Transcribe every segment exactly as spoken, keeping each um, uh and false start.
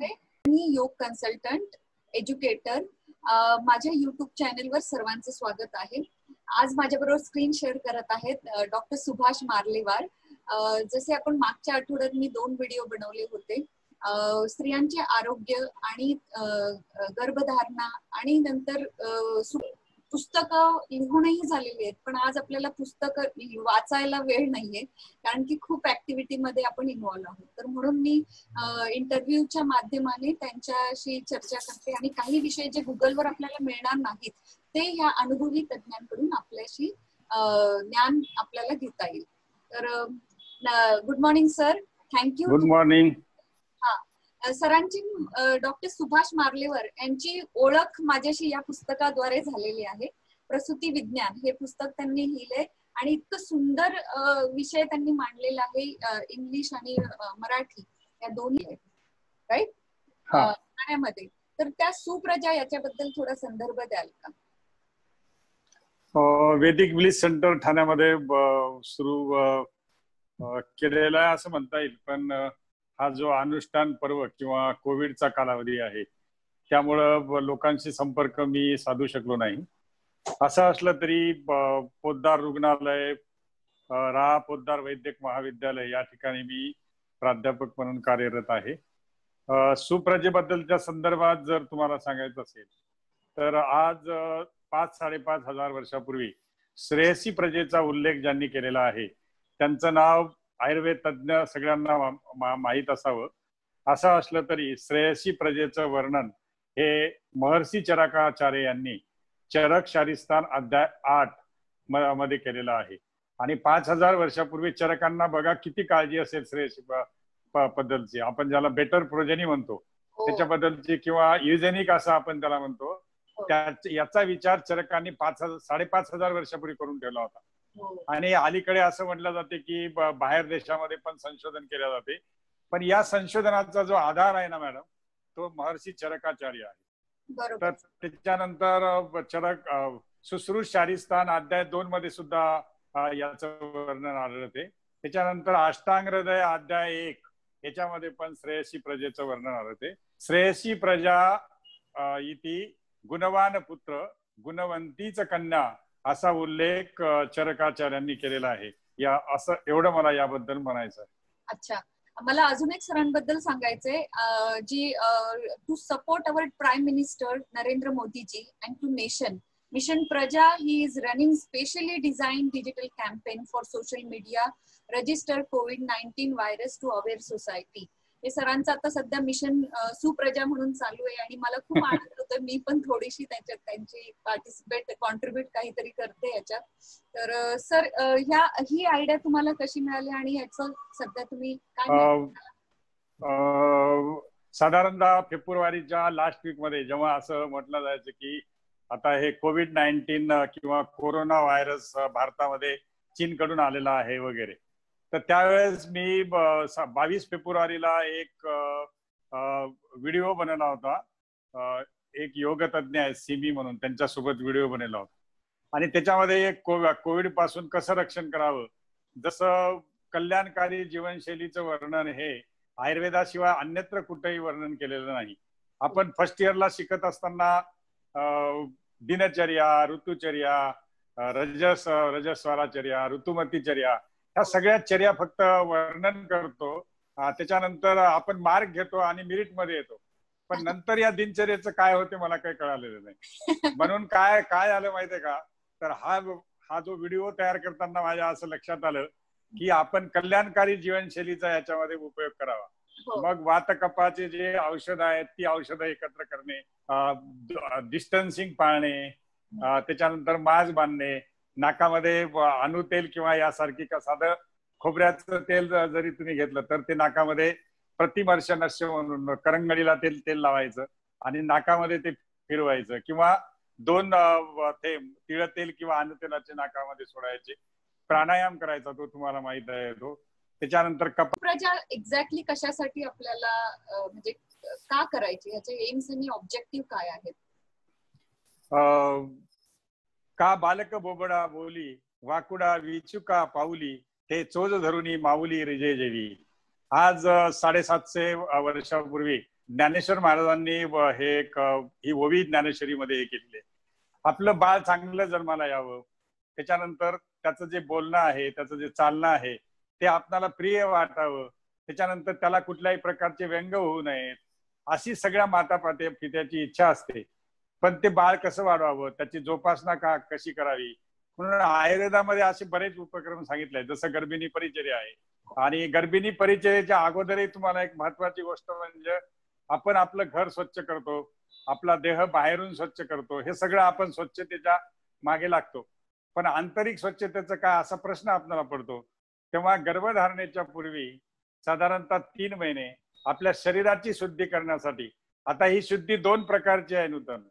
ठाकरे, मी योग consultant, educator. माझ्या YouTube चॅनलवर सर्वांचं स्वागत आहे. आज माझ्याबरोबर स्क्रीन शेअर करत आहेत डॉक्टर सुभाष मारलेवार. जसे आपण मागच्या आठवड्यात मी दोन व्हिडिओ बनवले होते, स्त्रियांचे आरोग्य आणि गर्भधारणा आणि नंतर पुस्तक लिहूनही झालेली आहेत, पण आज आपल्याला पुस्तक वाचायला वेळ नाहीये कारण की खूप ऍक्टिव्हिटी मध्ये आपण इन्व्हॉल्व आहोत. तर म्हणून मी इंटरव्ह्यूच्या माध्यमाने त्यांच्याशी चर्चा करते आणि काही विषय जे गुगलवर आपल्याला मिळणार नाहीत ते या अनुभवी तज्ञांकडून आपल्याशी ज्ञान आपल्याला घेता येईल. तर good morning sir. Thank you. Good morning. सरांची डॉक्टर सुभाष मारलेवार यांची ओळख माझ्याशी या पुस्तकाद्वारे झालेली आहे. प्रसूती विज्ञान हे पुस्तक त्यांनी लिहिले आणि इतकं सुंदर विषय त्यांनी मांडलेला आहे. इंग्लिश आणि मराठी या दोन्ही आहेत राईट ठाण्यामध्ये. तर त्या सुप्रजा याच्याबद्दल थोडा संदर्भ द्याल का? वैदिक ब्लिस सेंटर ठाण्यामध्ये सुरू केलेला असं म्हणता येईल, पण हा जो अनुष्ठान पर्व किंवा कोविडचा कालावधी आहे त्यामुळे लोकांशी संपर्क मी साधू शकलो नाही. असं असलं तरी पोद्दार रुग्णालय रा पोद्दार वैद्यकीय महाविद्यालय या ठिकाणी मी प्राध्यापक म्हणून कार्यरत आहे. सुप्रजेबद्दलच्या संदर्भात जर तुम्हाला सांगायचं असेल तर आज पाच साडेपाच हजार वर्षापूर्वी श्रेयसी प्रजेचा उल्लेख ज्यांनी केलेला आहे त्यांचं नाव आयुर्वेद तज्ञ सगळ्यांना माहित असावं. असं असलं तरी श्रेयसी प्रजेचं वर्णन हे महर्षि चरकाचार्य यांनी चरक शारिस्तान अध्याय आठ मध्ये केलेलं आहे. आणि पाच हजार वर्षापूर्वी चरकांना बघा किती काळजी असेल श्रेयसी बद्दलची, आपण ज्याला बेटर प्रोजेनी म्हणतो त्याच्याबद्दलची किंवा युजेनिक असं आपण त्याला म्हणतो, त्या याचा विचार चरकांनी पाच हजार साडेपाच हजार वर्षापूर्वी करून ठेवला होता. आणि अलीकडे असं म्हटलं जाते की बाहेर देशामध्ये पण संशोधन केले जाते, पण या संशोधनाचा जो आधार आहे ना मॅडम तो महर्षि चरकाचार्य आहे. तर त्याच्यानंतर चरक सुश्रुत शारिस्तान अध्याय दोन मध्ये सुद्धा याचं वर्णन आढळते. त्याच्यानंतर अष्टांग हृदय अध्याय एक याच्यामध्ये पण श्रेयसी प्रजेचं वर्णन आढळते. श्रेयसी प्रजा इति गुणवान पुत्र गुणवंतीच कन्या असा उल्लेख चरकाचार्यांनी केलेला आहे. या असं एवढं मला याबद्दल म्हणायचं. अच्छा, मला अजून एक सरांबद्दल सांगायचंय, जी to support our prime minister Narendra Modiji and to nation. Mission Praja ही is running specially design digital campaign for social media register covid nineteen virus to aware society. हे सरांचं आता सध्या मिशन सुप्रजा म्हणून चालू आहे आणि मला खूप आनंद होतो. मी पण थोडीशी त्याच्यात त्यांची पार्टिसिपेट कॉन्ट्रीब्यूट काहीतरी करते याच्यात. तर सर ह्या ही आयडिया तुम्हाला कशी मिळाली आणि याचं सध्या तुम्ही काय? साधारणतः फेब्रुवारीच्या लास्ट वीक मध्ये जेव्हा असं म्हटलं जायचं की आता हे कोविड नाईन्टीन किंवा कोरोना व्हायरस भारतामध्ये चीनकडून आलेला आहे वगैरे, तर त्यावेळेस मी बावीस फेब्रुवारीला एक व्हिडिओ बनवला होता. एक योगतज्ञ आहे सीबी म्हणून, त्यांच्यासोबत व्हिडिओ बनवला होता आणि त्याच्यामध्ये कोविड पासून कसं रक्षण करावं, जसं कल्याणकारी जीवनशैलीचं वर्णन हे आयुर्वेदाशिवाय अन्यत्र कुठेही वर्णन केलेलं नाही. आपण फर्स्ट इयरला शिकत असताना दिनचर्या, ऋतुचर्या, रजस रजस्वराचर्या, ऋतुमतीचर्या ह्या सगळ्या चर्या फक्त वर्णन करतो. त्याच्यानंतर आपण मार्क घेतो आणि मिरिट मध्ये येतो, पण नंतर या दिनचर्येचं काय होते मला काही कळालेलं नाही. म्हणून काय काय आलं माहितीये का, तर हा हा जो व्हिडिओ तयार करताना माझ्या असं लक्षात आलं की आपण कल्याणकारी जीवनशैलीचा याच्यामध्ये उपयोग करावा. मग वातकफाचे जे औषध आहेत ती औषधं एकत्र करणे, डिस्टन्सिंग पाळणे, त्याच्यानंतर मास्क बांधणे, नाकामध्ये अणुतेल किंवा यासारखी का साधं खोबऱ्याचं तेल जरी तुम्ही घेतलं तर ते नाकामध्ये प्रतिमर्श नश्य म्हणून करंगळीला तेल तेल लावायचं आणि नाकामध्ये ते फिरवायचं, किंवा दोन ते तिळ तेल किंवा अणुतेलाचे नाकामध्ये सोडायचे. प्राणायाम करायचा तो तुम्हाला माहित आहे तो. त्याच्यानंतर कपाप्रजा एक्झॅक्टली कशासाठी आपल्याला म्हणजे का करायची, ह्याचे एम्स आणि ऑब्जेक्टिव्ह काय आहेत? का बालक बोबडा बोली वाकुडा विचुका पाऊली ते चोज धरुनी माऊली रिजे जेवी. आज साडेसातशे वर्षापूर्वी ज्ञानेश्वर महाराजांनी हे एक ही ओवी ज्ञानेश्वरी मध्ये केलेली, आपलं बाळ चांगलं जन्माला यावं, त्याच्यानंतर त्याचं जे बोलणं आहे, त्याचं जे चालणं आहे ते आपणाला प्रिय वाटावं, त्याच्यानंतर त्याला कुठल्याही प्रकारचे व्यंग होऊ नयेत, अशी सगळ्या मातापित्या पित्याची इच्छा असते. पण ते बाळ कसं वाढवावं, त्याची जोपासना का कशी करावी, म्हणून आयुर्वेदामध्ये असे बरेच उपक्रम सांगितले, जसं गर्भिणी परिचर्या आहे. आणि गर्भिणी परिचर्याच्या अगोदरही तुम्हाला एक महत्वाची गोष्ट म्हणजे आपण आपलं घर स्वच्छ करतो, आपला देह बाहेरून स्वच्छ करतो, हे सगळं आपण स्वच्छतेच्या मागे लागतो, पण आंतरिक स्वच्छतेचा काय असा प्रश्न आपल्याला पडतो. तेव्हा गर्भधारणेच्या पूर्वी साधारणतः तीन महिने आपल्या शरीराची शुद्धी करण्यासाठी, आता ही शुद्धी दोन प्रकारची आहे नूतन,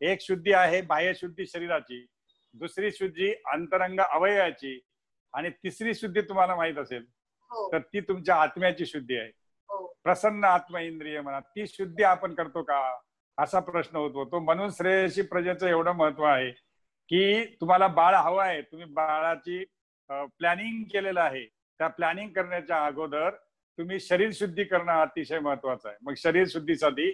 एक शुद्धी आहे बाह्य शुद्धी शरीराची, दुसरी शुद्धी अंतरंग अवयवाची, आणि तिसरी शुद्धी तुम्हाला माहित असेल तर ती तुमच्या आत्म्याची शुद्धी आहे, प्रसन्न आत्म इंद्रिय म्हणा, ती शुद्धी आपण करतो का असा प्रश्न होतो. म्हणून श्रेयशी प्रजेचं एवढं महत्व आहे की तुम्हाला बाळ हवं आहे, तुम्ही बाळाची प्लॅनिंग केलेलं आहे, त्या प्लॅनिंग करण्याच्या अगोदर तुम्ही शरीर शुद्धी करणं अतिशय महत्वाचं आहे. मग शरीर शुद्धीसाठी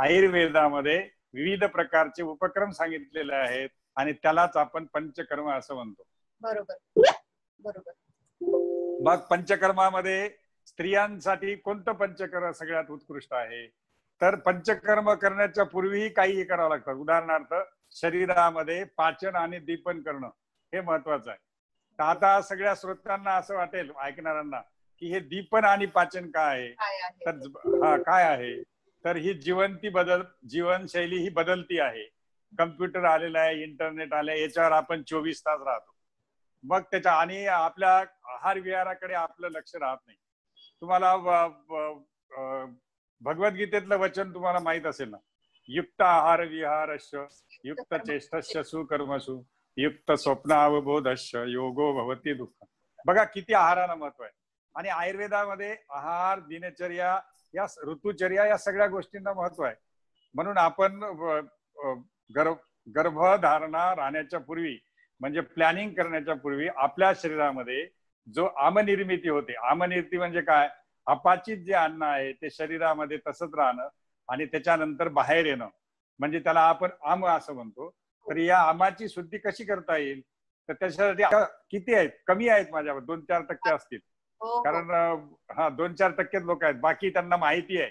आयुर्वेदामध्ये विविध प्रकारचे उपक्रम सांगितलेले आहेत आणि त्यालाच आपण पंचकर्म असं म्हणतो. बरोबर बरोबर. मग पंचकर्मामध्ये स्त्रियांसाठी कोणतं पंचकर्म सगळ्यात उत्कृष्ट आहे, तर पंचकर्म करण्याच्या पूर्वीही काही करावं लागतं. उदाहरणार्थ शरीरामध्ये पाचन आणि दीपन करणं हे महत्वाचं आहे. तर आता सगळ्या श्रोत्यांना असं वाटेल, ऐकणाऱ्यांना, की हे दीपन आणि पाचन काय आहे, तर हा काय आहे, तर ही जीवनती बदल जीवनशैली ही बदलती आहे. कम्प्युटर आलेला आहे, इंटरनेट आले, याच्यावर आपण चोवीस तास राहतो. मग त्याच्या आणि आपल्या आहार विहाराकडे आपलं लक्ष राहत नाही. तुम्हाला भगवद्गीतेतलं वचन तुम्हाला माहित असेल ना, युक्त आहार विहारस्य युक्त चेष्टस्य सुकर्मसु युक्त स्वप्नावबोधस्य योगो भवति दुःखं. बघा किती आहाराला महत्व आहे. आणि आयुर्वेदामध्ये आहार, दिनचर्या, या ऋतुचर्या या सगळ्या गोष्टींना महत्व आहे. म्हणून आपण गर्भ गर्भधारणा राहण्याच्या पूर्वी म्हणजे प्लॅनिंग करण्याच्या पूर्वी आपल्या शरीरामध्ये जो आमनिर्मिती होते, आमनिर्मिती म्हणजे काय, अपाचित जे अन्न आहे ते शरीरामध्ये तसंच राहणं आणि त्याच्यानंतर बाहेर येणं, म्हणजे त्याला आपण आम असं म्हणतो. तर या आमाची शुद्धी कशी करता येईल, तर त्याच्यासाठी किती आहेत, कमी आहेत, माझ्या दोन चार टक्के असतील, कारण हा दोन चार टक्केच लोक आहेत, बाकी त्यांना माहिती आहे.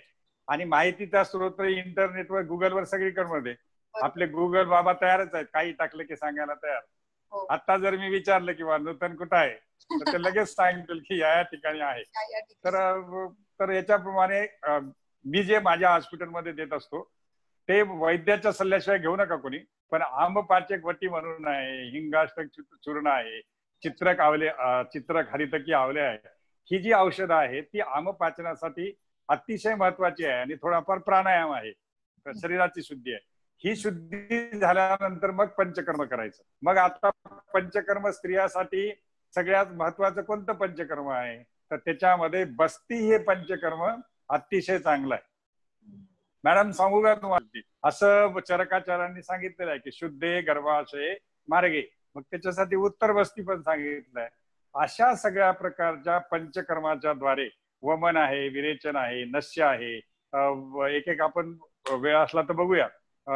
आणि माहितीचा स्रोत इंटरनेटवर, गुगलवर सगळीकडे मध्ये आपले गुगल बाबा तयारच आहेत, काही टाकलं की सांगायला तयार. आता जर मी विचारलं की नूतन कुठं आहे तर ते लगेच सांगतील की या या ठिकाणी आहे. तर तर याच्याप्रमाणे मी जे माझ्या हॉस्पिटलमध्ये देत असतो ते वैद्याच्या सल्ल्याशिवाय घेऊ नका कोणी, पण आंबपाचक वटी म्हणून आहे, हिंगाष्टक चूर्ण आहे, चित्रक आवले, चित्रक हरितकी आवले आहे, ही जी औषधं आहेत ती आमपाचनासाठी अतिशय महत्वाची आहे. आणि थोडाफार प्राणायाम आहे, शरीराची शुद्धी आहे. ही शुद्धी झाल्यानंतर मग पंचकर्म करायचं. मग आता पंचकर्म स्त्रियासाठी सगळ्यात महत्वाचं कोणतं पंचकर्म आहे, तर त्याच्यामध्ये बस्ती हे पंचकर्म अतिशय चांगलं आहे. मॅडम सांगू का तुम्हाला, असं चरकाचार्यांनी सांगितलेलं आहे की शुद्धे गर्भाशये मार्गे, मग त्याच्यासाठी उत्तर बस्ती पण सांगितलंय. अशा सगळ्या प्रकारच्या पंचकर्माच्या द्वारे वमन आहे, विरेचन आहे, नस्य आहे, एक एक आपण वेळ असला तर बघूया,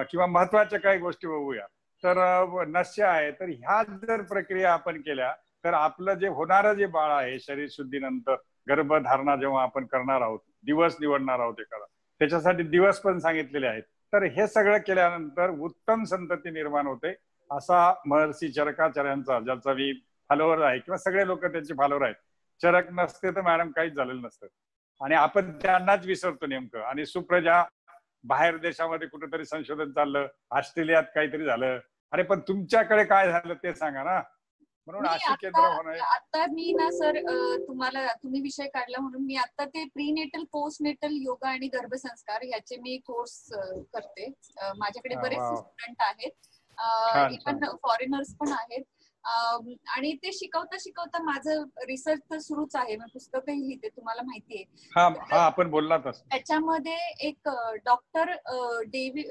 किंवा महत्वाच्या काही गोष्टी बघूया. तर नस्य आहे, तर ह्या जर प्रक्रिया आपण केल्या तर आपलं जे होणारं जे बाळ आहे शरीर शुद्धीनंतर गर्भधारणा जेव्हा आपण करणार आहोत, दिवस निवडणार आहोत एखादा, त्याच्यासाठी दिवस पण सांगितलेले आहेत. तर हे सगळं केल्यानंतर उत्तम संतती निर्माण होते, असा महर्षि चरकाचार्यांचा, ज्याचा मी फॉलोअर आहे किंवा सगळे लोक त्यांचे फॉलोअर आहेत. चरक नसते तर मॅडम काहीच झालेलं नसतं, आणि आपण त्यांनाच विसरतो नेमकं. आणि सुप्रजा, बाहेर देशामध्ये कुठेतरी संशोधन चाललं, ऑस्ट्रेलियात काहीतरी झालं, अरे पण तुमच्याकडे काय झालं ते सांगा ना. म्हणून अशी केंद्र होणार. आता मी ना सर तुम्हाला, तुम्ही विषय काढला म्हणून मी आता ते प्रीनेटल, पोस्टनेटल योगा आणि गर्भसंस्कार ह्याचे मी कोर्स करते. माझ्याकडे बरेच स्टुडंट आहेत, इव्हन फॉरेनर्स पण आहेत. आणि ते शिकवता शिकवता माझं रिसर्च तर सुरूच आहे, मी पुस्तकही लिहिते, तुम्हाला माहिती आहे. आपण बोललात त्याच्यामध्ये एक डॉक्टर डेव्हि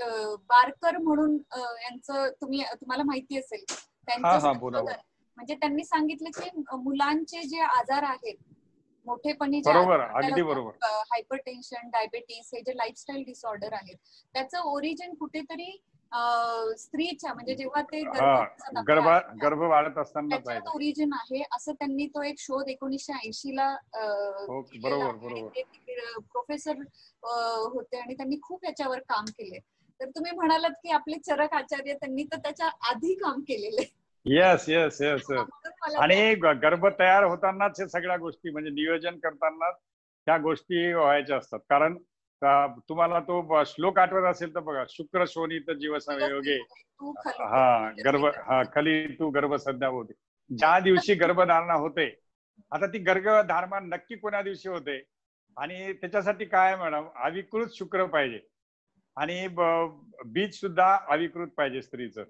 बारकर म्हणून यांचं, तुम्ही तुम्हाला माहिती असेल त्यांचं, म्हणजे त्यांनी सांगितलं की मुलांचे जे आजार आहेत मोठेपणी हायपरटेन्शन डायबिटीज हे जे लाईफस्टाईल डिसऑर्डर आहेत त्याचं ओरिजिन कुठेतरी स्त्रीच्या म्हणजे जेव्हा ते गर्भ गर्भ वाढत असताना त्याचं ओरिजिन आहे असं त्यांनी तो एक शोध एकोणीसशे ऐंशी ला प्रोफेसर होते आणि त्यांनी खूप याच्यावर काम केले. तर तुम्ही म्हणालात की आपले चरक आचार्य त्यांनी तर त्याच्या आधी काम केलेले. येस येस येस आणि गर्भ तयार होतानाच हे सगळ्या गोष्टी म्हणजे नियोजन करतानाच त्या गोष्टी व्हायच्या असतात. कारण तुम्हाला तो श्लोक आठवत असेल तर बघा, शुक्र शोणित जीवसंयोगे हा गर्भ हा खली तू गर्भ सध्या होते. ज्या दिवशी गर्भधारणा होते, आता ती गर्भधारणा नक्की कोणा दिवशी होते आणि त्याच्यासाठी काय मॅडम अविकृत शुक्र पाहिजे आणि बीज सुद्धा अविकृत पाहिजे स्त्रीचं.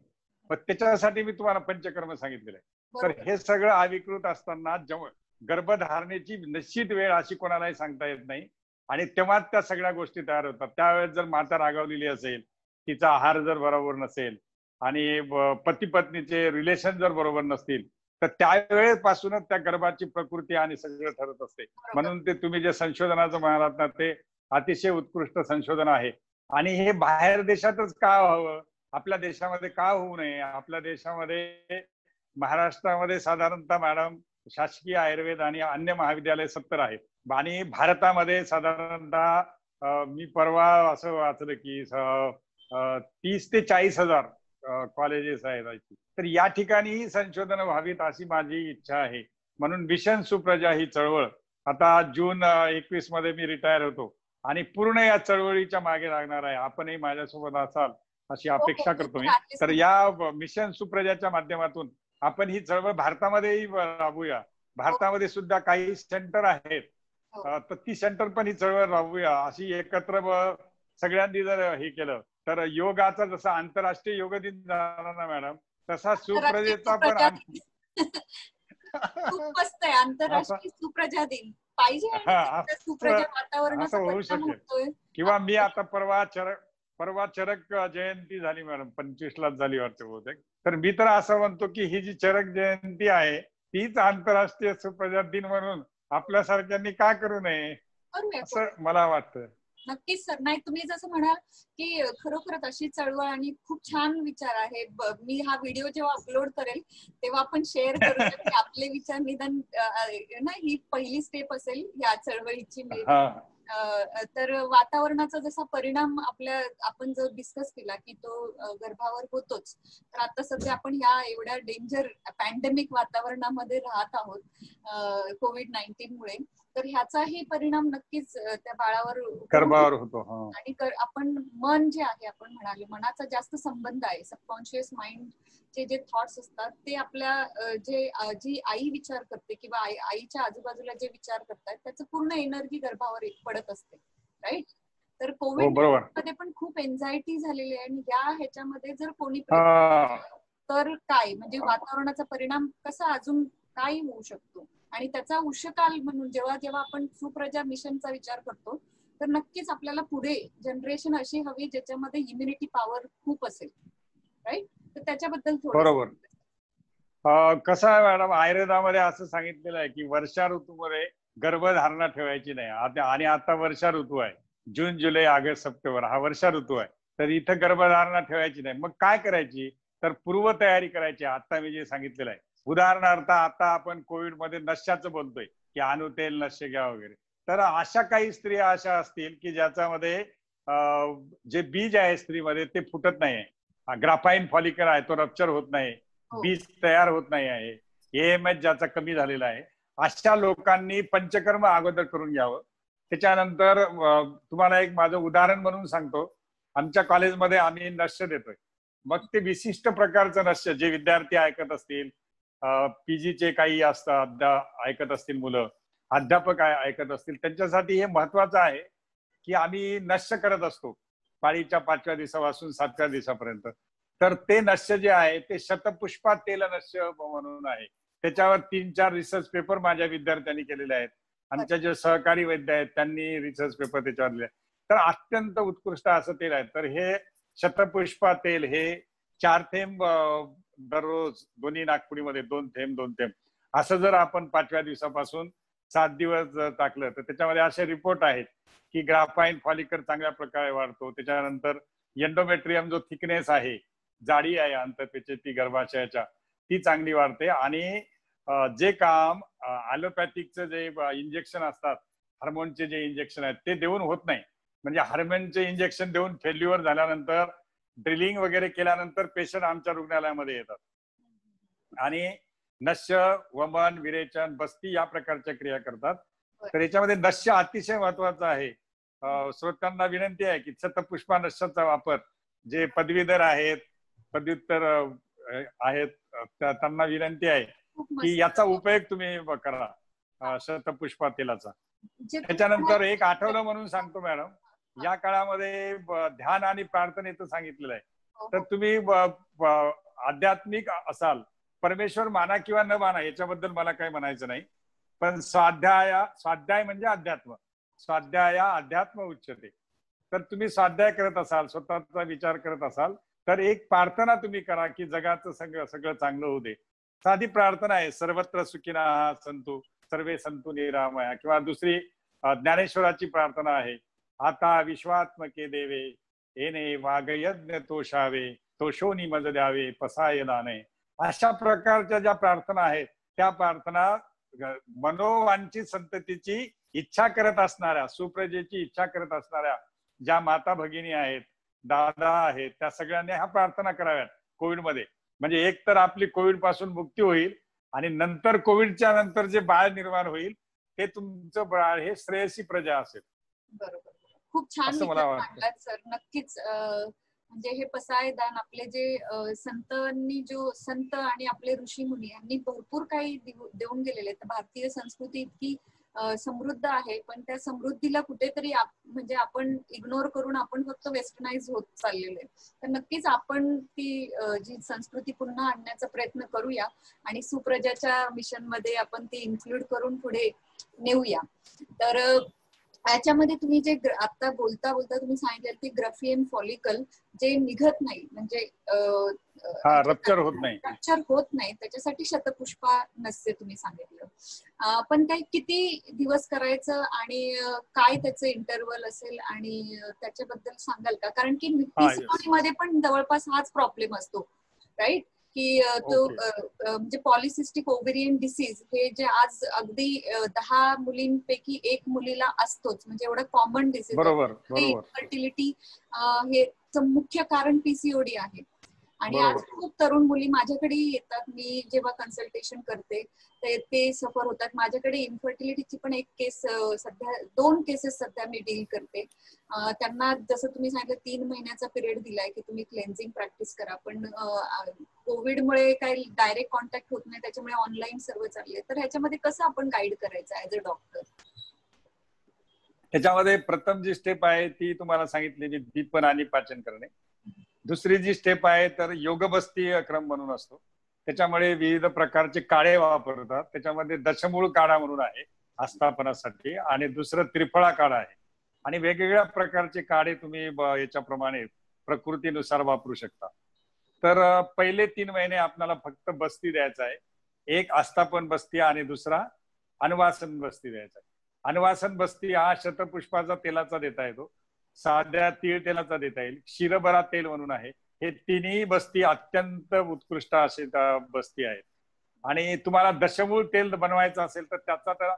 पण त्याच्यासाठी मी तुम्हाला पंचकर्म सांगितलेलं आहे. तर हे सगळं अविकृत असताना जेव्हा गर्भधारणेची निश्चित वेळ अशी कोणालाही सांगता येत नाही आणि तेव्हाच त्या सगळ्या गोष्टी तयार होतात. त्यावेळेस जर माता रागावलेली असेल, तिचा आहार जर बरोबर नसेल आणि पती पत्नीचे रिलेशन जर बरोबर नसतील तर त्यावेळेपासूनच त्या गर्भाची प्रकृती आणि सगळं ठरत असते. म्हणून ते तुम्ही जे संशोधनाचं म्हणालात ना ते अतिशय उत्कृष्ट संशोधन आहे. आणि हे बाहेर देशातच का व्हावं, आपल्या देशामध्ये का होऊ नये? आपल्या देशामध्ये महाराष्ट्रामध्ये साधारणतः मॅडम शासकीय आयुर्वेद आणि अन्य महाविद्यालय सत्तर आहेत आणि भारतामध्ये साधारणतः मी परवा असं वाचलं की तीस ते चाळीस हजार कॉलेजेस आहेत. तर या ठिकाणी संशोधन व्हावीत अशी माझी इच्छा आहे. म्हणून मिशन सुप्रजा ही चळवळ आता जून एकवीस मध्ये मी रिटायर होतो आणि पूर्ण या चळवळीच्या मागे लागणार आहे. आपणही माझ्यासोबत असाल अशी अपेक्षा करतो मी. तर या मिशन सुप्रजाच्या माध्यमातून आपण ही चळवळ भारतामध्येही राबवूया. भारतामध्ये सुद्धा काही सेंटर आहेत तर ती सेंटर पण ही चळवळ राबवूया. अशी एकत्र सगळ्यांनी जर हे केलं तर योगाचा जसा आंतरराष्ट्रीय योग दिन झाला ना मॅडम तसा सुप्रजेचा पण आंतरराष्ट्रीय सुप्रजा दिन पाहिजे. किंवा मी आता परवा चरक परवा चरक जयंती झाली मॅडम, पंचवीस लाच झाली वाटते बहुतेक. तर मी तर असं म्हणतो की ही जी चरक जयंती आहे तीच आंतरराष्ट्रीय सुप्रजा दिन म्हणून आपल्यासारख्यांनी का करू नये असं मला वाटतं. नक्कीच सर. नाही, तुम्ही जसं म्हणाल की खरोखरच अशी चळवळ आणि खूप छान विचार आहे. मी हा व्हिडिओ जेव्हा अपलोड करेल तेव्हा आपण शेअर करू की आपले विचार निदान ना ही पहिली स्टेप असेल या चळवळीची. तर वातावरणाचा जसा परिणाम आपल्या आपण जो डिस्कस केला की तो गर्भावर होतोच. तर आता सध्या आपण ह्या एवढ्या डेंजर पॅन्डेमिक वातावरणामध्ये राहत आहोत कोविड नाईन्टीन मुळे. तर ह्याचाही परिणाम नक्कीच त्या बाळावर गर्भावर होतो. आणि आपण मन जे आहे आपण म्हणाले मनाचा जास्त संबंध आहे. सबकॉन्शियस माइंड चे जे थॉट्स असतात ते आपल्या जे जी आई विचार करते किंवा आई आईच्या आजूबाजूला जे विचार करतात त्याचं पूर्ण एनर्जी गर्भावर पडत असते. राईट. तर कोविड मध्ये पण खूप एन्झायटी झालेली आहे आणि या ह्याच्यामध्ये जर कोणी तर काय म्हणजे वातावरणाचा परिणाम कसा अजून काय होऊ शकतो आणि त्याचा उशकाल म्हणून जेव्हा जेव्हा आपण सुप्रजा मिशनचा विचार करतो तर नक्कीच आपल्याला पुढे जनरेशन अशी हवी ज्याच्यामध्ये इम्युनिटी पॉवर खूप असेल. राईट. तर त्याच्याबद्दल बरोबर कसं आहे मॅडम आयुर्वेदामध्ये असं सांगितलेलं आहे की वर्षा ऋतूमध्ये गर्भधारणा ठेवायची नाही. आणि आता वर्षा ऋतू आहे, जून जुलै ऑगस्ट सप्टेंबर हा वर्षा ऋतू आहे. तर इथं गर्भधारणा ठेवायची नाही. मग काय करायची तर पूर्व तयारी करायची. आता मी जे सांगितलेलं आहे उदाहरणार्थ आता आपण कोविडमध्ये नश्याचं बोलतोय की आणू तेल नश्य घ्या वगैरे. तर अशा काही स्त्रिया अशा असतील की ज्याच्यामध्ये जे बीज आहे स्त्रीमध्ये ते फुटत नाही आहे. ग्राफाईन फॉलिकल आहे तो रप्चर होत नाही, बीज तयार होत नाही आहे. एएमएच ज्याचा कमी झालेला आहे अशा लोकांनी पंचकर्म अगोदर करून घ्यावं. त्याच्यानंतर तुम्हाला एक माझं उदाहरण म्हणून सांगतो. आमच्या कॉलेजमध्ये आम्ही नश्य देतोय. मग ते विशिष्ट प्रकारचं नश्य जे विद्यार्थी ऐकत असतील, पीजीचे काही असतात ऐकत असतील मुलं, अध्यापक ऐकत असतील त्यांच्यासाठी हे महत्वाचं आहे की आम्ही नश्य करत असतो पाळीच्या पाचव्या दिवसापासून सातव्या दिवसापर्यंत. तर ते नश्य जे आहे ते शतपुष्पा तेल नश्य म्हणून आहे. त्याच्यावर तीन चार रिसर्च पेपर माझ्या विद्यार्थ्यांनी केलेले आहेत. आमच्या जे सहकारी वैद्य आहेत त्यांनी रिसर्च पेपर त्याच्यावर लिहिले. तर अत्यंत उत्कृष्ट असं तेल आहे. तर हे शतपुष्पा तेल हे चार थेंब दररोज दोन्ही नागपुडीमध्ये दोन थेंब दोन थेंब असं जर आपण पाचव्या दिवसापासून सात दिवस टाकलं तर त्याच्यामध्ये असे रिपोर्ट आहेत की ग्राफाइन फॉलिकल चांगल्या प्रकारे वाढतो। त्याच्यानंतर एंडोमेट्रियम जो थिकनेस आहे, जाडी आहे अंतपेचे ती गर्भाशयाच्या, ती चांगली वाढते। आणि जे काम ॲलोपॅथिकचं जे इंजेक्शन असतात, हार्मोनचे जे इंजेक्शन आहेत ते देऊन होत नाही, म्हणजे हार्मोनचे इंजेक्शन देऊन फेल्युअर झाल्यानंतर ड्रिलिंग वगैरे केल्यानंतर पेशंट आमच्या रुग्णालयामध्ये येतात आणि नश्य, वमन, विरेचन, बस्ती या प्रकारच्या क्रिया करतात। तर याच्यामध्ये नश्य अतिशय महत्वाचं आहे। श्रोत्यांना विनंती आहे की शतपुष्पा नश्याचा वापर, जे पदवीधर आहेत, पदव्युत्तर आहेत, त्यांना विनंती आहे की याचा उपयोग तुम्ही करा शतपुष्पा तेलाचा। त्याच्यानंतर एक आठवलं म्हणून सांगतो मॅडम, या काळामध्ये ध्यान आणि प्रार्थनेचं सांगितलेलं आहे, तर तुम्ही आध्यात्मिक असाल, परमेश्वर माना किंवा न माना याच्याबद्दल मला काही म्हणायचं नाही, पण स्वाध्याया, स्वाध्याय म्हणजे अध्यात्म, स्वाध्याया अध्यात्म उच्चते। तर तुम्ही स्वाध्याय करत असाल, स्वतःचा विचार करत असाल तर एक प्रार्थना तुम्ही करा की जगाचं सगळं सगळं चांगलं होऊ दे। साधी प्रार्थना आहे, सर्वत्र सुखिनः सन्तु सर्वे सन्तु निरामया, किंवा दुसरी ज्ञानेश्वराची प्रार्थना आहे, आता विश्वात्मके देवे येणे वागयज्ञ तोषावे तोषोनी मज द्यावे पसायदाने, अशा प्रकारच्या ज्या प्रार्थना आहेत त्या प्रार्थना मनोवांची संततीची इच्छा करत असणाऱ्या, सुप्रजेची इच्छा करत असणाऱ्या ज्या माता भगिनी आहेत, दादा आहेत, त्या सगळ्यांनी ह्या प्रार्थना कराव्यात कोविडमध्ये। म्हणजे एक तर आपली कोविड पासून मुक्ती होईल आणि नंतर कोविडच्या नंतर जे बाळ निर्माण होईल ते तुमचं बाळ हे श्रेयसी प्रजा असेल। बरोबर, खूप छान सांगतात सर, नक्कीच। म्हणजे हे पसायदान आपले जे संतांनी, जो संत आणि आपले ऋषी मुनी यांनी भरपूर काही देऊन गेलेले आहेत। भारतीय संस्कृती इतकी समृद्ध आहे, पण त्या समृद्धीला कुठेतरी म्हणजे आपण इग्नोर करून आपण फक्त वेस्टर्नाइज होत चाललेलो आहे। तर नक्कीच आपण ती जी संस्कृती पुन्हा आणण्याचा प्रयत्न करूया आणि सुप्रजाच्या मिशन मध्ये आपण ती इन्क्लूड करून पुढे नेऊया। तर याच्यामध्ये तुम्ही जे आता बोलता बोलता तुम्ही सांगितलं की ग्राफाइन फॉलिकल जे निघत नाही, म्हणजे रप्चर होत नाही, रप्चर होत नाही त्याच्यासाठी शतपुष्पा नसते तुम्ही सांगितलं, पण काही किती दिवस करायचं आणि काय त्याचं इंटरव्हल असेल आणि त्याच्याबद्दल सांगाल का? कारण की पॉलिसिस्टिकमध्ये पण जवळपास हाच प्रॉब्लेम असतो, राईट, की तो म्हणजे पॉलिसिस्टिक ओव्हेरियन डिसीज हे जे आज अगदी दहा मुलींपैकी एक मुलीला असतोच, म्हणजे एवढं कॉमन डिसीज, इन्फर्टिलिटी हे मुख्य कारण पीसीओडी आहे। आणि आज खूप तरुण मुली माझ्याकडे येतात, मी जेव्हा कन्सल्टेशन करते ते सफर होतात। माझ्याकडे इन्फर्टिलिटीची पण एक केस सध्या, दोन केसेस सध्या मी डील करते। त्यांना जसं तुम्ही सांगितलं तीन महिन्याचा पिरियड दिलाय की तुम्ही क्लेन्झिंग प्रॅक्टिस करा, पण कोविडमुळे काही डायरेक्ट कॉन्टॅक्ट होत नाही, त्याच्यामुळे ऑनलाईन सर्व चालले, तर ह्याच्यामध्ये कसं आपण गाईड करायचं ऍज अ डॉक्टर? त्याच्यामध्ये प्रथम जी स्टेप आहे ती तुम्हाला सांगितलेली, दीपन आणि पाचन करणे। दुसरी जी स्टेप आहे तर योगबस्तीय क्रम म्हणून असतो, त्याच्यामुळे विविध प्रकारचे काळे वापरतात, त्याच्यामध्ये दशमूल काढा म्हणून आहे आस्थापनासाठी, आणि दुसरं त्रिफळा काढा आहे, आणि वेगवेगळ्या प्रकारचे काढे तुम्ही याच्याप्रमाणे प्रकृतीनुसार वापरू शकता। तर पहिले तीन महिने आपल्याला फक्त बस्ती द्यायचा आहे, एक आस्थापन बस्ती आणि दुसरा अनुवासन बस्ती द्यायचा आहे। अनुवासन बस्ती हा शतपुष्पाचा तेलाचा देता येतो, साध्या तीळ तेलाचा देता येईल, क्षीरभरा तेल म्हणून आहे। हे तिन्ही बस्ती अत्यंत उत्कृष्ट असे बस्ती आहेत। आणि तुम्हाला दशमूळ तेल बनवायचं असेल तर त्याचा तर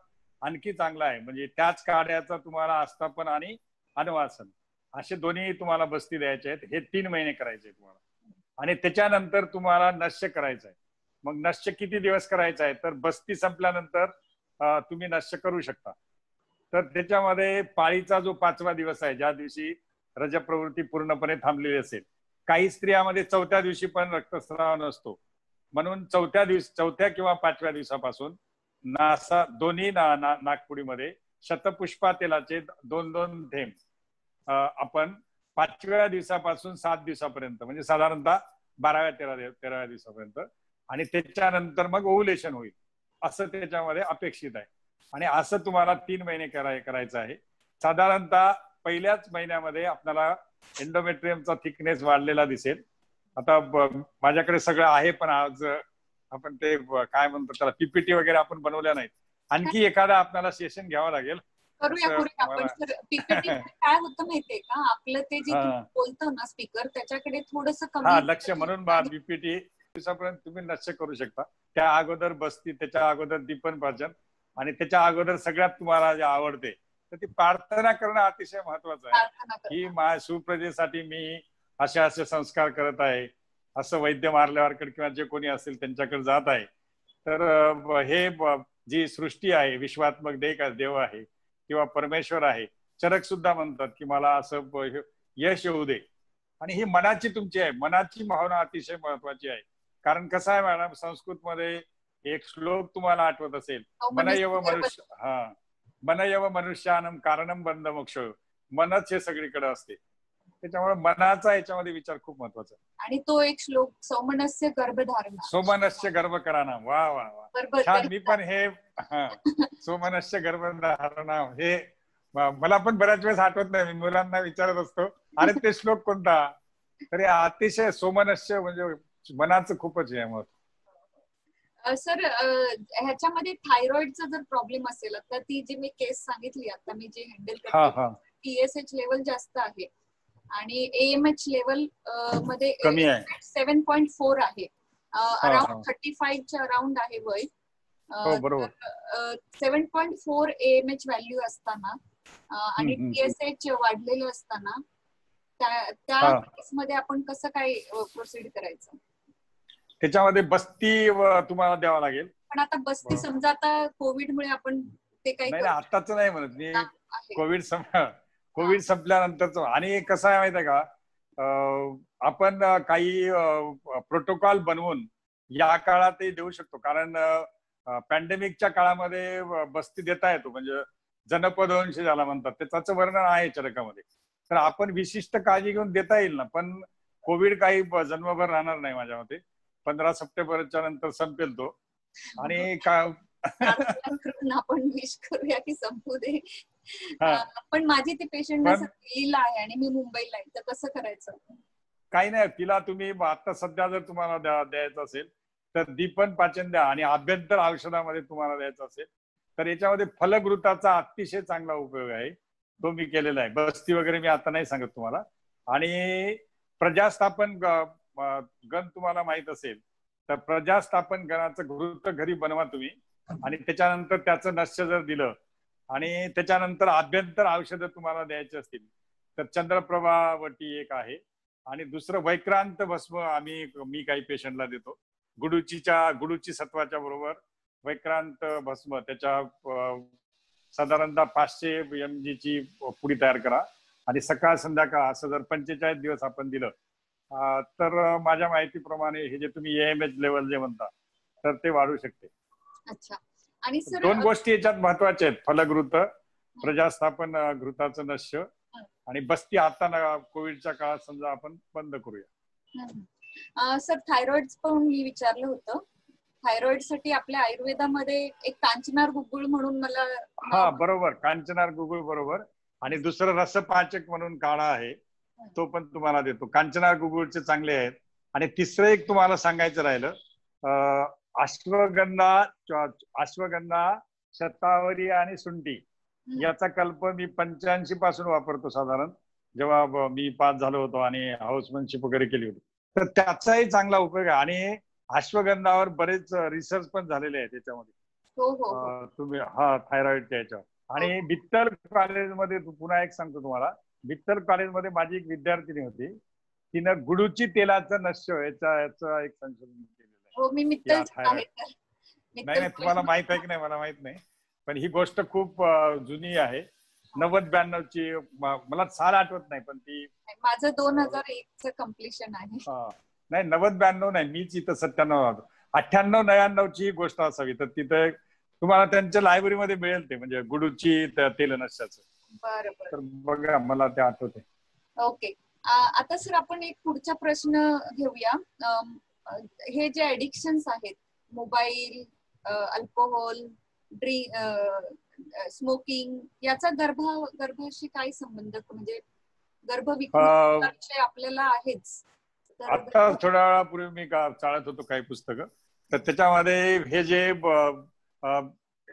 आणखी चांगला आहे, म्हणजे त्याच काढ्याचा तुम्हाला आस्थापन आणि अनुवासन असे दोन्ही तुम्हाला बस्ती द्यायचे आहेत। हे तीन महिने करायचे तुम्हाला, आणि त्याच्यानंतर तुम्हाला नश्य करायचं आहे। मग नश्य किती दिवस करायचं आहे तर बस्ती संपल्यानंतर तुम्ही नश्य करू शकता। तर त्याच्यामध्ये पाळीचा जो पाचवा दिवस आहे, ज्या दिवशी रजप्रवृत्ती पूर्णपणे थांबलेली असेल, काही स्त्रियांमध्ये चौथ्या दिवशी पण रक्तस्राव नसतो, म्हणून चौथ्या दिवशी, चौथ्या किंवा पाचव्या दिवसापासून नासा दोन्ही ना, ना नागपुडीमध्ये शतपुष्पा तेलाचे दोन दोन थेंब आपण पाचव्या दिवसापासून सात दिवसापर्यंत, म्हणजे साधारणतः बाराव्या तेराव्या तेराव्या दिवसापर्यंत, आणि त्याच्यानंतर मग ओव्ह्युलेशन होईल असं त्याच्यामध्ये अपेक्षित आहे। आणि असं तुम्हाला तीन महिने कराय करायचं आहे। साधारणतः पहिल्याच महिन्यामध्ये आपल्याला एंडोमेट्रियमचा थिकनेस वाढलेला दिसेल। आता माझ्याकडे सगळं आहे, पण आज आपण ते काय म्हणतो त्याला पीपीटी वगैरे आपण बनवल्या नाहीत, आणखी एखादा आपल्याला सेशन घ्यावं लागेल. करूया करूया आपण सर. पिकेटिंग काय होतं माहितीये का, आपलं ते जे बोलतो ना स्पीकर त्याच्याकडे थोडंसं कमी लक्ष, म्हणून बीपीटी दिवसापर्यंत तुम्ही नष्ट करू शकता. त्या अगोदर बस्ती, त्याच्या अगोदर दीपन भजन आणि त्याच्या अगोदर सगळ्यात तुम्हाला जे आवडते तर ती प्रार्थना करणं अतिशय महत्वाचं आहे. ही माझ्या सुप्रजेसाठी मी असे असे संस्कार करत आहे असं वैद्य मारलेवारकडे किंवा जे कोणी असेल त्यांच्याकडे जात आहे. तर हे जी सृष्टी आहे, विश्वात्मक देव देव आहे किंवा परमेश्वर आहे, चरक सुद्धा म्हणतात की मला असं यश होऊ दे. आणि ही मनाची तुमची आहे, मनाची भावना अतिशय महत्वाची आहे. कारण कसं आहे मॅडम, संस्कृत मध्ये एक श्लोक तुम्हाला आठवत असेल, मन एव मनुष्य हा मन एव मनुष्यानं कारणम बंध मोक्ष, मनच हे सगळीकडे असते. त्याच्यामुळे मनाचा याच्यामध्ये विचार खूप महत्वाचा. आणि तो एक श्लोक सौमनस्य गर्भधारणा, सौमनस्य गर्भ कराना. वा वा वा छान. मी पण हे सौमनस्य गर्भधारणा हे मला पण बऱ्याच वेळेस आठवत नाही, मी मुलांना विचारत असतो अरे ते श्लोक कोणता, तरी अतिशय सौमनस्य म्हणजे मनाचं खूपच हे महत्व. सर ह्याच्यामध्ये थायरॉइडचा जर प्रॉब्लेम असेल, आता ती जी मी केस सांगितली आता मी जे हँडल करते, टीएसएच लेवल जास्त आहे आणि एएमएच लेवल मध्ये सेव्हन पॉइंट फोर आहे, अराउंड थर्टी फाईव्ह च्या अराउंड आहे वय. Seven point four AMH value असताना आणि टीएसएच वाढलेलं असताना त्या केसमध्ये आपण कसं काय प्रोसीड करायचं? त्याच्यामध्ये बस्ती तुम्हाला द्यावा लागेल. पण आता बस्ती समजा आता कोविडमुळे आपण ते काही आताच नाही म्हणत मी, कोविड कोविड संपल्यानंतरच. आणि कसं आहे माहिती आहे का, आपण काही प्रोटोकॉल बनवून या काळातही देऊ शकतो. कारण पॅन्डेमिकच्या काळामध्ये बस्ती देता येतो, म्हणजे जनपदवंश ज्याला म्हणतात त्याचं वर्णन आहे चरकामध्ये. तर आपण विशिष्ट काळजी घेऊन देता येईल ना. पण कोविड काही जन्मभर राहणार नाही माझ्या मते, पंधरा सप्टेंबरच्या नंतर संपेल तो. आणि आपण विश करूया की संपू दे. पण माझी ती पेशंट दिल्लीला आहे आणि मी मुंबईला आहे, तर कसं करायचं? काही नाही, तिला तुम्ही आता सध्या जर तुम्हाला द्यायचं असेल तर दीपन पाचन द्या आणि अभ्यंतर औषधामध्ये तुम्हाला द्यायचं असेल तर याच्यामध्ये फलगृताचा अतिशय चांगला उपयोग आहे, तो मी केलेला आहे. बस्ती वगैरे मी आता नाही सांगत तुम्हाला. आणि प्रजास्थापन गण तुम्हाला माहित असेल तर प्रजास्थापन गणाचं घृत घरी बनवा तुम्ही आणि त्याच्यानंतर त्याचं नस्य जर दिलं आणि त्याच्यानंतर अभ्यंतर औषधं तुम्हाला द्यायची असतील तर चंद्रप्रभावटी एक आहे आणि दुसरं वैक्रांत भस्म आम्ही मी काही पेशंटला देतो. गुडूचीच्या गुडूची सत्वाच्या बरोबर वैक्रांत भस्म त्याच्या साधारणतः पाचशे एम जीची पुडी तयार करा आणि सकाळ संध्याकाळ असं जर पंचेचाळीस दिवस आपण दिलं तर माझ्या माहितीप्रमाणे हे जे तुम्ही एएमएच लेवल जे म्हणता तर ते वाढू शकते. अच्छा. आणि सर दोन गोष्टी याच्यात महत्वाच्या आहेत, फलगृत प्रजास्थापन गृताचं नश्य आणि बस्ती आता कोविडच्या काळात समजा आपण बंद करूया. सर थायरॉइड पण मी विचारलं होतं, थायरॉइड साठी आपल्या आयुर्वेदामध्ये एक कांचनार गुग्गुळ म्हणून मला हा बरोबर कांचनार गुग्गुळ बरोबर आणि दुसरं रसपाचक म्हणून काढा आहे तो पण तुम्हाला देतो. कांचनार गुगुळचे चांगले आहेत. आणि तिसरं एक तुम्हाला सांगायचं राहिलं, अश्वगंधा अश्वगंधा शतावरी आणि सुंटी याचा कल्प मी पंच्याऐंशी पासून वापरतो साधारण, जेव्हा मी पास झालो होतो आणि हाऊसमनशिप वगैरे केली होती तर त्याचाही चांगला उपयोग आहे. आणि अश्वगंधावर बरेच रिसर्च पण झालेले आहेत त्याच्यामध्ये तुम्ही हा थायरॉइडच्या याच्यावर. आणि बित्तर कॉलेजमध्ये पुन्हा एक सांगतो तुम्हाला, विठ्ठल कॉलेजमध्ये माझी एक विद्यार्थिनी होती, तिनं गुडूची तेलाचं नश्य याचा याचं एक संशोधन केलेलं आहे. नाही नाही तुम्हाला माहित आहे की नाही मला माहित नाही, पण ही गोष्ट खूप जुनी आहे, नव्वद ब्याण्णव ची, मला साल आठवत नाही पण ती माझं दोन हजार एक च कम्प्लिशन आहे. नाही नव्वद ब्याण्णव नाही, मीच इथं सत्त्याण्णव अठ्ठ्याण्णव नव्याण्णव ची गोष्ट असावी. तर तिथं तुम्हाला त्यांच्या लायब्ररीमध्ये मिळेल ते, म्हणजे गुडूची तेल नश्याचं. बरोबर बघा मला ते आठवते. ओके. आता सर आपण एक पुढचा प्रश्न घेऊया. हे जे ऍडिक्शन्स आहेत, मोबाईल, अल्कोहोल, स्मोकिंग, याचा गर्भ गर्भाशी काय संबंध, म्हणजे गर्भविकास आपल्याला आहेच. आता थोड्या वेळापूर्वी मी चाळत होतो काही पुस्तकं, तर त्याच्यामध्ये हे जे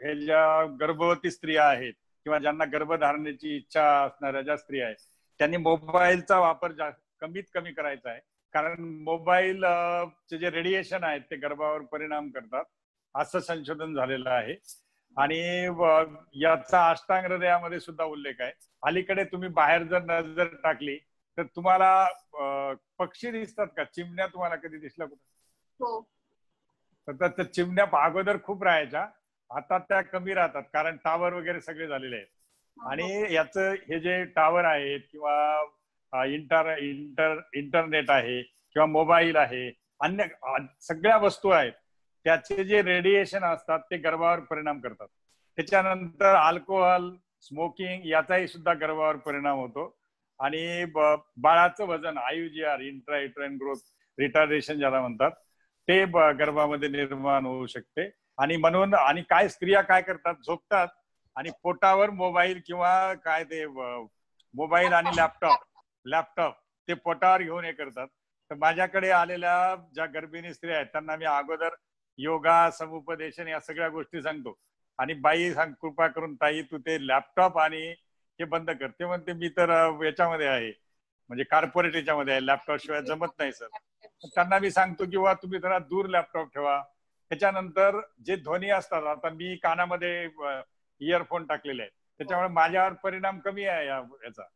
हे ज्या गर्भवती स्त्रिया आहेत किंवा ज्यांना गर्भधारणेची इच्छा असणाऱ्या ज्या स्त्रिया आहेत त्यांनी मोबाईलचा वापर कमीत कमी करायचा आहे, कारण मोबाईल जे रेडिएशन आहेत ते गर्भावर परिणाम करतात असं संशोधन झालेलं आहे. आणि याचा अष्टांग हृदयामध्ये सुद्धा उल्लेख आहे. अलीकडे तुम्ही बाहेर जर नजर टाकली तर तुम्हाला पक्षी दिसतात का? चिमण्या तुम्हाला कधी दिसल्या कुठं? तर त्या चिमण्या अगोदर खूप राहायच्या, आता त्या कमी राहतात कारण टावर वगैरे सगळे झालेले आहेत. आणि याचं हे जे टावर आहेत किंवा इंटर इंटर इंटरनेट आहे किंवा मोबाईल आहे, अन्य सगळ्या वस्तू आहेत, त्याचे जे रेडिएशन असतात ते गर्भावर परिणाम करतात. त्याच्यानंतर अल्कोहोल, स्मोकिंग याचाही सुद्धा गर्भावर परिणाम होतो. आणि बाळाचं वजन, I U G R intra uterine growth retardation ज्याला म्हणतात, ते गर्भामध्ये निर्माण होऊ शकते. आणि म्हणून आणि काय स्त्रिया काय करतात, झोपतात आणि पोटावर मोबाईल किंवा काय ते मोबाईल आणि लॅपटॉप लॅपटॉप ते पोटावर घेऊन हे करतात. तर माझ्याकडे आलेल्या ज्या गर्भिणी स्त्रिया आहेत त्यांना मी अगोदर योगा, समुपदेशन या सगळ्या गोष्टी सांगतो. आणि बाई सांग, कृपा करून ताई तू ते लॅपटॉप आणि हे बंद करते. म्हणते मी तर याच्यामध्ये आहे, म्हणजे कॉर्पोरेट याच्यामध्ये आहे, लॅपटॉप शिवाय जमत नाही सर. त्यांना मी सांगतो किंवा तुम्ही जरा दूर लॅपटॉप ठेवा. त्याच्यानंतर जे ध्वनी असतात, आता मी कानामध्ये इयरफोन टाकलेले आहेत त्याच्यामुळे माझ्यावर परिणाम कमी आहे याचा.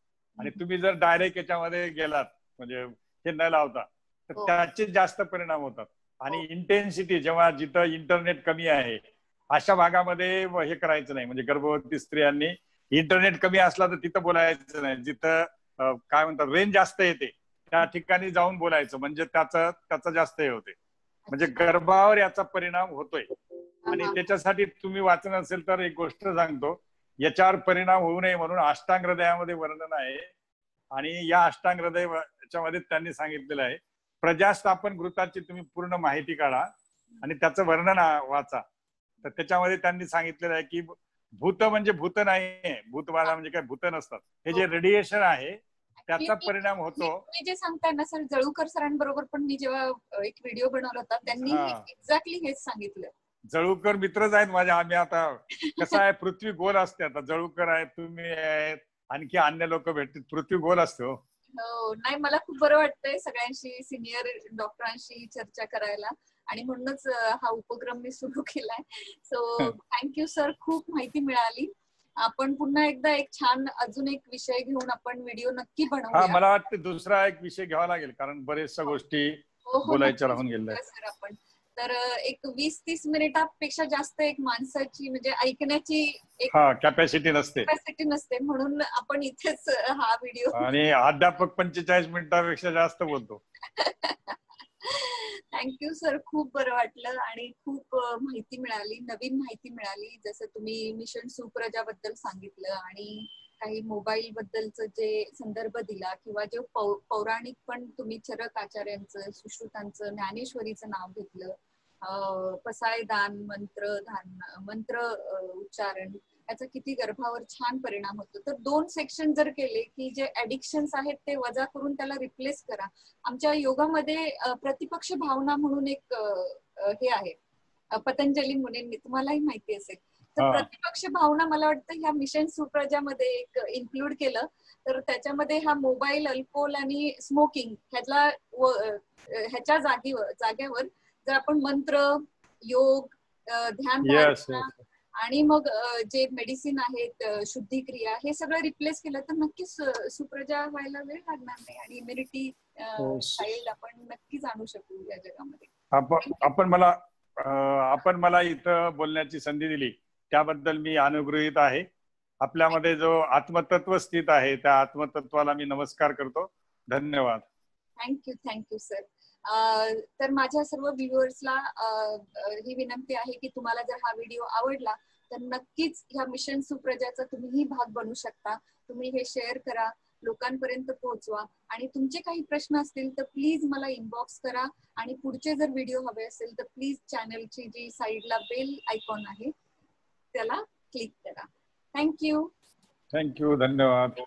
आणि तुम्ही जर डायरेक्ट याच्यामध्ये गेलात म्हणजे हे न लावता तर त्याचे जास्त परिणाम होतात. आणि इंटेन्सिटी, जेव्हा जिथं इंटरनेट कमी आहे अशा भागामध्ये हे करायचं नाही. म्हणजे गर्भवती स्त्रियांनी इंटरनेट कमी असला तर तिथं बोलायचं नाही, जिथं काय म्हणतात रेंज जास्त येते त्या ठिकाणी जाऊन बोलायचं, म्हणजे त्याचा त्याचा जास्त हे होते. म्हणजे गर्भावर याचा परिणाम होतोय. आणि त्याच्यासाठी तुम्ही वाचन असेल तर एक गोष्ट सांगतो, याच्यावर परिणाम होऊ नये म्हणून अष्टांग हृदयामध्ये वर्णन आहे. आणि या अष्टांग हृदय याच्यामध्ये त्यांनी सांगितलेलं आहे, प्रजास्थापन गृताची तुम्ही पूर्ण माहिती काढा आणि त्याचं वर्णन वाचा. तर त्याच्यामध्ये त्यांनी सांगितलेलं आहे की भूत म्हणजे भूत नाही, भूतबाधा म्हणजे काय भूत नसतात, हे जे रेडिएशन आहे त्याचा परिणाम होतो. तुम्ही जे सांगताय ना सर, जळूकर सरांबरोबर पण मी जेव्हा एक व्हिडिओ बनवला होता त्यांनी एक्झॅक्टली हेच सांगितलं. जळूकर मित्रच आहेत माझ्या. आम्ही आता कसं आहे, पृथ्वी गोल असते. आता जळूकर आहेत, तुम्ही आहेत, आणखी अन्य लोक भेटतील. पृथ्वी गोल असतो. हो नाही, मला खूप बरं वाटतंय सगळ्यांशी, सिनियर डॉक्टरांशी चर्चा करायला, आणि म्हणूनच हा उपक्रम मी सुरू केलाय. सो थँक्यू सर, खूप माहिती मिळाली. आपण पुन्हा एकदा एक छान अजून एक विषय घेऊन आपण व्हिडिओ नक्की बनवूया. मला वाटतं दुसरा एक विषय घ्यावा लागेल, कारण बरेचशा गोष्टी बोलायच्या राहून गेल्या सर. आपण तर एक वीस तीस मिनिटापेक्षा जास्त एक माणसाची म्हणजे ऐकण्याची एक कॅपॅसिटी नसते कॅपॅसिटी नसते म्हणून आपण इथेच हा व्हिडिओ, आणि अध्यापक पंचेचाळीस मिनिटापेक्षा जास्त बोलतो. थँक्यू सर, खूप बरं वाटलं आणि खूप माहिती मिळाली, नवीन माहिती मिळाली. जसं तुम्ही मिशन सुप्रजा बद्दल सांगितलं आणि काही मोबाईल बद्दलच जे संदर्भ दिला, किंवा जे पौराणिक पण तुम्ही चरकाचार्यांचं, सुश्रुतांचं, ज्ञानेश्वरीचं नाव घेतलं, पसायदान मंत्र धारण मंत्र उच्चारण, याचा किती गर्भावर छान परिणाम होतो. तर दोन सेक्शन जर केले की जे ऍडिक्शन्स आहेत ते वजा करून त्याला रिप्लेस करा. आमच्या योगामध्ये प्रतिपक्ष भावना म्हणून एक हे आहे, पतंजली मुनींनी, तुम्हालाही माहिती असेल. तर प्रतिपक्ष भावना मला वाटतं ह्या मिशन सुप्रजामध्ये एक इन्क्लूड केलं तर त्याच्यामध्ये हा मोबाईल, अल्कोहोल आणि स्मोकिंग ह्याला ह्याच्या जागेवर जाग्यावर जर आपण मंत्र, योग, ध्यान आणि मग जे मेडिसिन आहेत, शुद्धिक्रिया, हे सगळं रिप्लेस केलं तर नक्कीच सुप्रजा व्हायला वेळ लागणार नाही आणि इम्युनिटी स्टाईल आपण नक्कीच आणू शकू या जगामध्ये. आपण मला आपण मला इथं बोलण्याची संधी दिली त्याबद्दल मी अनुग्रहित आहे. आपल्यामध्ये जो आत्मतत्व स्थित आहे त्या आत्मतत्वाला मी नमस्कार करतो. धन्यवाद. Thank you thank you sir. तर माझ्या सर्व व्ह्युअर्सला ही विनंती आहे की तुम्हाला जर हा व्हिडिओ आवडला तर नक्कीच ह्या मिशन सुप्रजाचा तुम्हीही भाग बनू शकता. तुम्ही हे शेअर करा, लोकांपर्यंत पोहोचवा. आणि तुमचे काही प्रश्न असतील तर प्लीज मला इनबॉक्स करा. आणि पुढचे जर व्हिडिओ हवे असेल तर प्लीज चॅनलची जी साईडला बेल आयकॉन आहे त्याला क्लिक करा. Thank you thank you. धन्यवाद.